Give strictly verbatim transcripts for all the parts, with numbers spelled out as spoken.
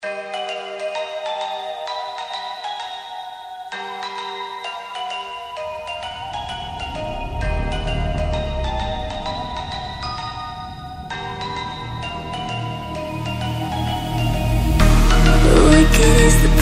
Is the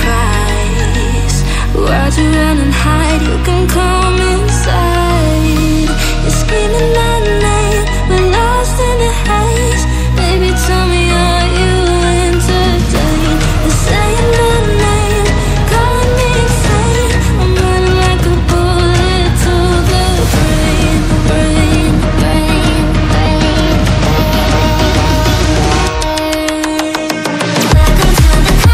price? Why'd you run and hide? You can come inside. You're screaming my name, we're lost in the haze. Baby, tell me, are you entertained? They're saying my name, calling me insane. I'm running like a bullet to the brain, brain, brain, brain. Welcome to the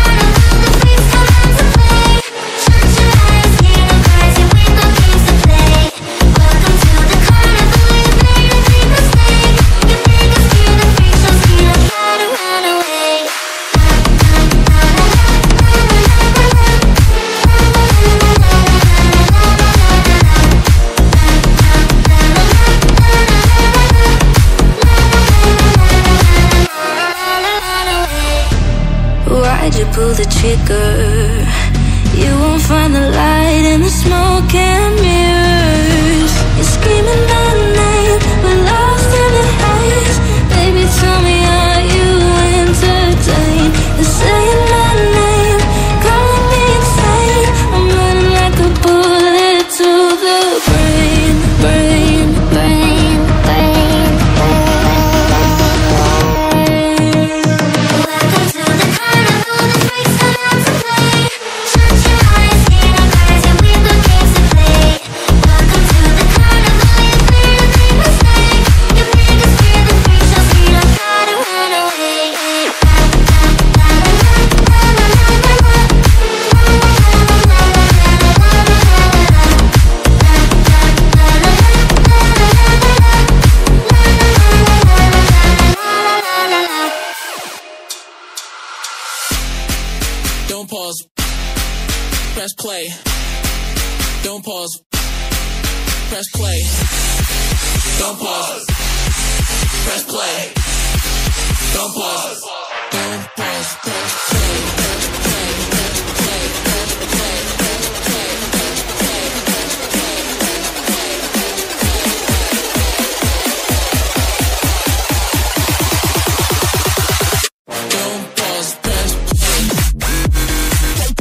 Why'd you pull the trigger? You won't find the light in the smoke and mirrors. You're screaming my name, we're lost in the haze. Baby, tell me, are you entertained? They're saying my name, calling me insane. I'm running like a bullet to the brain, brain, brain. Don't pause, press play. Don't pause, press play. Don't pause, press play. Don't pause, don't pause, press play. Don't pause,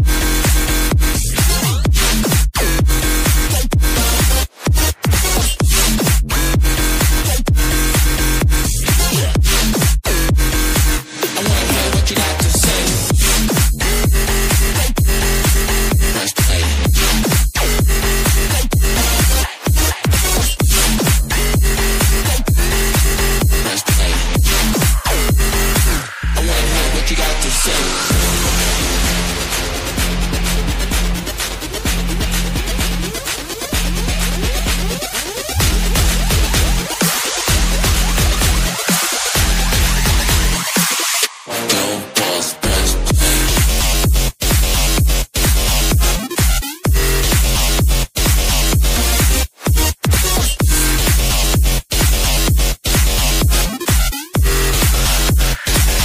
press play.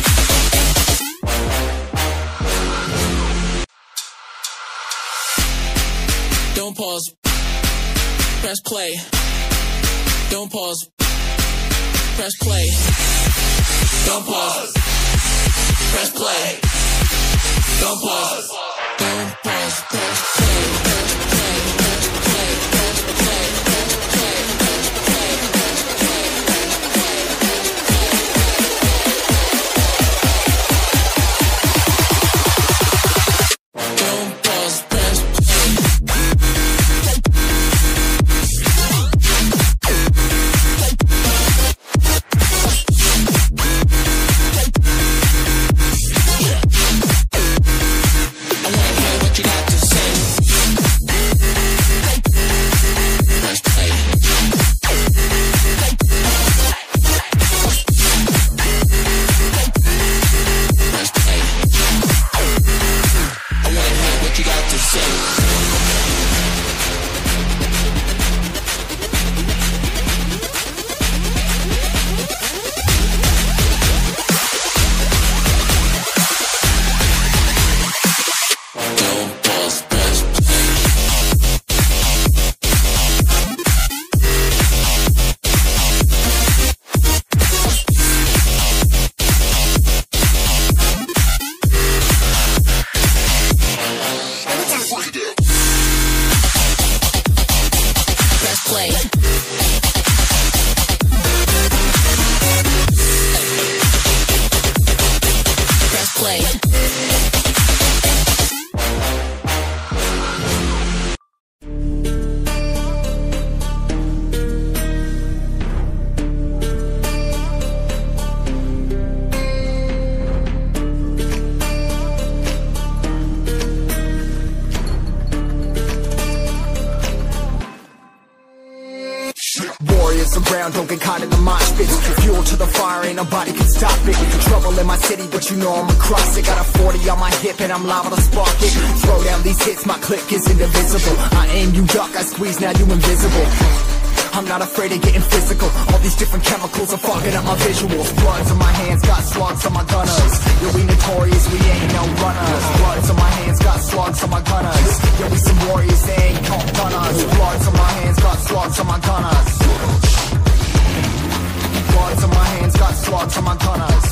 Don't pause, press play. Don't pause, press play. Don't pause, don't pause, press play. You got to say ground, don't get caught in the mosh pits. Fuel to the fire, ain't nobody can stop it. Trouble in my city, but you know I'm across it. Got a forty on my hip and I'm liable to spark it. Throw down these hits, my click is indivisible. I aim, you duck, I squeeze, now you invisible. I'm not afraid of getting physical. All these different chemicals are fogging up my visuals. Bloods on my hands, got slugs on my gunners. Yo, we notorious, we ain't no runners. Bloods on my hands, got slugs on my gunners. Yo, we some warriors, they ain't no gunners. Bloods on my hands, got slugs on my gunners. Bloods on my hands, got slugs on my gunners.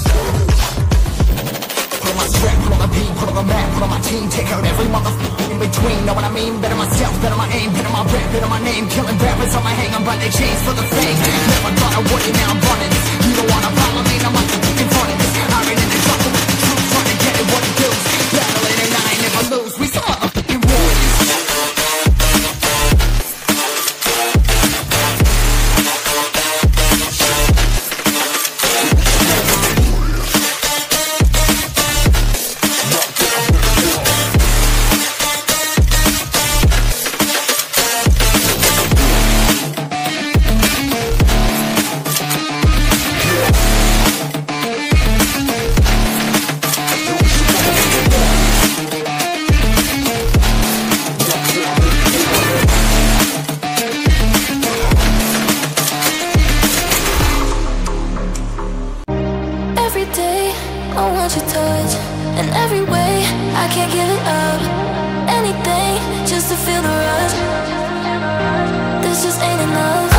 Put on my strap, put on the beat, put on the map, put on my team. Take out every motherfucker in between. Know what I mean? Better myself, better my aim, better my rap, better my name. Killing rappers on my hang, I'm about to change for the fame. Never thought I would, and now I'm running this. You don't wanna follow me, I'm like fucking running this. I ran in the trouble with the truth, trying to get it what it does. Battle it and I ain't never lose. We some motherfucking warriors. Just ain't enough.